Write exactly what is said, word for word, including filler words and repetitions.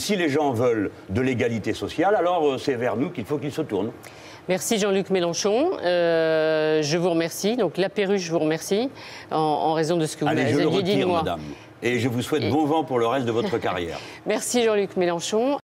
Si les gens veulent de l'égalité sociale, alors c'est vers nous qu'il faut qu'ils se tournent. Merci Jean-Luc Mélenchon. Euh, je vous remercie. Donc la Perruche, je vous remercie en, en raison de ce que vous avez dit. Allez, je le retire, madame. Et je vous souhaite Et... bon vent pour le reste de votre carrière. Merci Jean-Luc Mélenchon.